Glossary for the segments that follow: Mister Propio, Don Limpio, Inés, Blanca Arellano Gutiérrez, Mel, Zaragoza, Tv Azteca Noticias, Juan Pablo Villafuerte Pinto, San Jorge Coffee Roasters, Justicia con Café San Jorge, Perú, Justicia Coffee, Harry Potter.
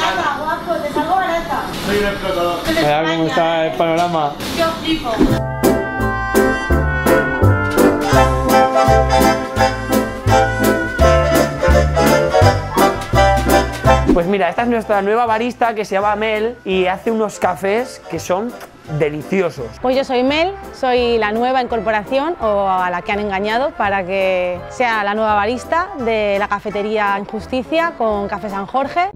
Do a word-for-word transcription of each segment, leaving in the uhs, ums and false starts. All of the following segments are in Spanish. barata, guapo, te salgo barata. Soy un explotador. Mira cómo está el panorama. Yo flipo. Pues mira, esta es nuestra nueva barista que se llama Mel y hace unos cafés que son deliciosos. Pues yo soy Mel, soy la nueva incorporación o a la que han engañado para que sea la nueva barista de la cafetería Justicia con Café San Jorge.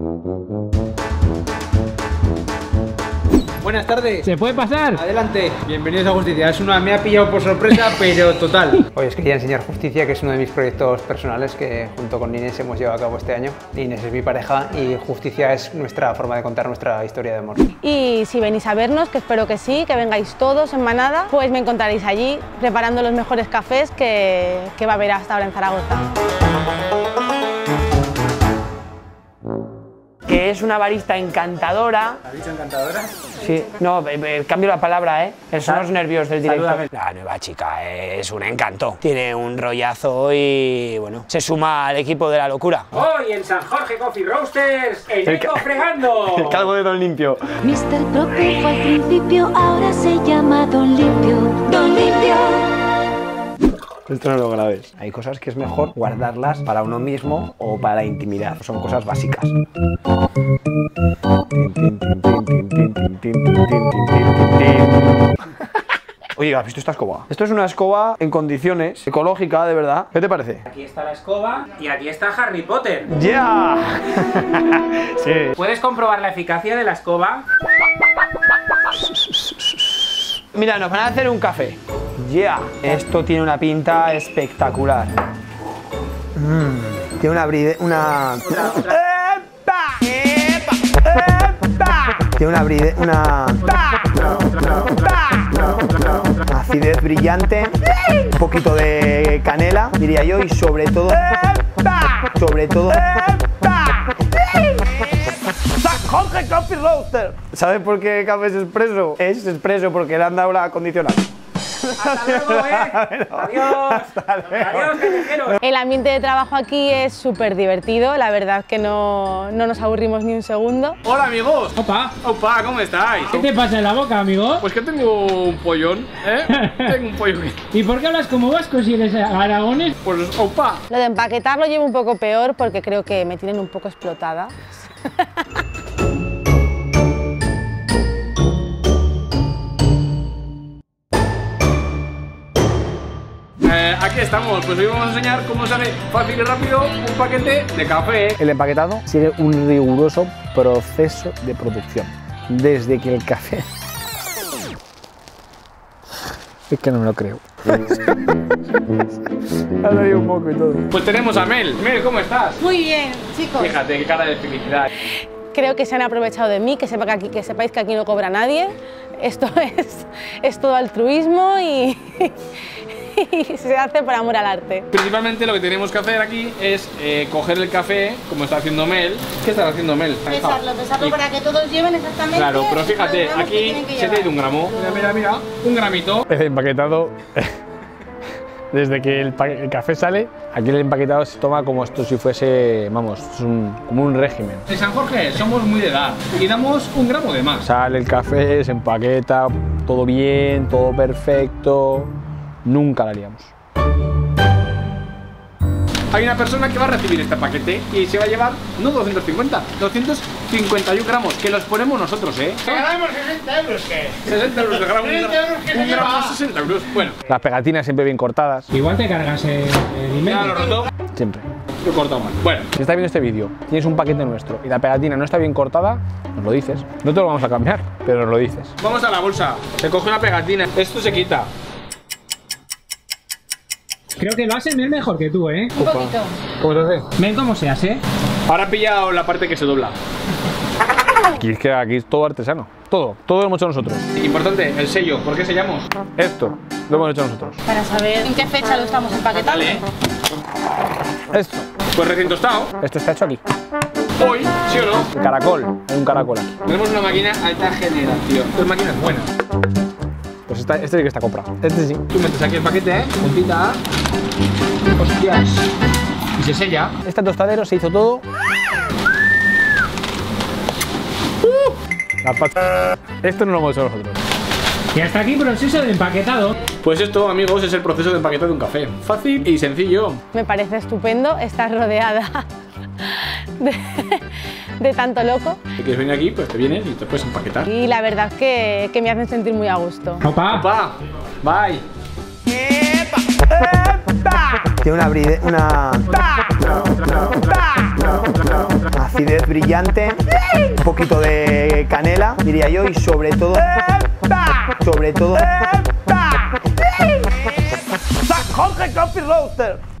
Buenas tardes. ¿Se puede pasar? Adelante. Bienvenidos a Justicia. Es una... me ha pillado por sorpresa, pero total. Hoy os quería enseñar Justicia, que es uno de mis proyectos personales que junto con Inés hemos llevado a cabo este año. Inés es mi pareja y Justicia es nuestra forma de contar nuestra historia de amor. Y si venís a vernos, que espero que sí, que vengáis todos en manada, pues me encontraréis allí preparando los mejores cafés que, que va a haber hasta ahora en Zaragoza. Que es una barista encantadora. ¿Has dicho encantadora? Sí, no, cambio la palabra, ¿eh? Son los nervios del director. La nueva chica es un encanto. Tiene un rollazo y, bueno, se suma al equipo de la locura. Hoy en San Jorge Coffee Roasters, el Nico fregando. El calvo de Don Limpio. Mister Propio fue al principio, ahora se llama Don Limpio. Don Limpio. Esto no lo grabes. Hay cosas que es mejor guardarlas para uno mismo o para la intimidad. Son cosas básicas. Oye, ¿has visto esta escoba? Esto es una escoba en condiciones, ecológica, de verdad. ¿Qué te parece? Aquí está la escoba y aquí está Harry Potter. ¡Ya! Yeah. Sí. ¿Puedes comprobar la eficacia de la escoba? Mira, nos van a hacer un café. ¡Ya! Yeah. Esto tiene una pinta espectacular. Mm. Tiene una bride... una... Otra, otra. ¡Epa! ¡Epa! ¡Epa! Tiene una bride... una... Otra, otra, otra, otra, otra. Acidez brillante. Un poquito de canela, diría yo, y sobre todo... ¡Epa! Sobre todo... ¡Epa! ¡San Jorge Coffee Roaster! ¿Sabes por qué café es expreso? Es expreso porque le han dado la condicional. Hasta luego, eh. Adiós. Hasta luego. Adiós, el ambiente de trabajo aquí es súper divertido, la verdad es que no, no nos aburrimos ni un segundo. Hola, amigos. Opa. Opa, ¿cómo estáis? ¿Qué te pasa en la boca, amigo? Pues que tengo un pollón, ¿eh? Tengo un pollón. ¿Y por qué hablas como vasco si eres aragones? Pues opa. Lo de empaquetar lo llevo un poco peor porque creo que me tienen un poco explotada. Eh, aquí estamos, pues hoy vamos a enseñar cómo sale fácil y rápido un paquete de café. El empaquetado sigue un riguroso proceso de producción, desde que el café... Es que no me lo creo. Ahora hay un poco y todo. Pues tenemos a Mel. Mel, ¿cómo estás? Muy bien, chicos. Fíjate, qué cara de felicidad. Creo que se han aprovechado de mí, que, sepa que, aquí, que sepáis que aquí no cobra nadie. Esto es, es todo altruismo y... y se hace por amor al arte. Principalmente lo que tenemos que hacer aquí es eh, coger el café, como está haciendo Mel. ¿Qué está haciendo Mel? Pesarlo, pesarlo y... para que todos lleven exactamente. Claro, pero fíjate, aquí se te ha ido un gramo. Mira, mira, mira, un gramito. El empaquetado, desde que el, el café sale, aquí el empaquetado se toma como esto si fuese, vamos, un, como un régimen. En San Jorge somos muy de edad y damos un gramo de más. Sale el café, se empaqueta, todo bien, todo perfecto. Nunca la liamos. Hay una persona que va a recibir este paquete y se va a llevar, no doscientos cincuenta, doscientos cincuenta y uno gramos, que los ponemos nosotros, ¿eh? Ganamos sesenta euros, ¿qué? sesenta euros de gramo, un gramo, sesenta euros, bueno. Las pegatinas siempre bien cortadas. Igual te cargas el email. Ya lo roto. Siempre. Lo he cortado mal. Bueno. Si estás viendo este vídeo, tienes un paquete nuestro y la pegatina no está bien cortada, nos lo dices. No te lo vamos a cambiar, pero nos lo dices. Vamos a la bolsa, se coge una pegatina, esto se quita. Creo que lo hace Mel mejor que tú, ¿eh? Un poquito. ¿Cómo se hace? Ven cómo se hace. Ahora ha pillado la parte que se dobla. Aquí es que aquí es todo artesano. Todo. Todo lo hemos hecho nosotros. Importante, el sello. ¿Por qué sellamos? Esto lo hemos hecho nosotros. Para saber en qué fecha lo estamos empaquetando. Vale. Esto. Pues recién tostado. Esto está hecho aquí. Hoy, ¿sí o no? El caracol. Hay un caracol aquí. Tenemos una máquina alta generación. Dos máquinas buenas. Pues esta, este sí que está comprado. Este sí. Tú metes aquí el paquete, ¿eh? Puntita. Hostias. Y se sella. Este tostadero se hizo todo Apaca. Esto no lo hemos hecho nosotros. Y hasta aquí proceso de empaquetado. Pues esto, amigos, es el proceso de empaquetado de un café. Fácil y sencillo. Me parece estupendo estar rodeada de, de tanto loco. Si quieres venir aquí, pues te vienes y te puedes empaquetar. Y la verdad es que, que me hacen sentir muy a gusto. ¡Opa! ¡Opa! ¡Bye! Tiene una bride, una acidez brillante, un poquito de canela, diría yo, y sobre todo, sobre todo, San Jorge Coffee Roasters.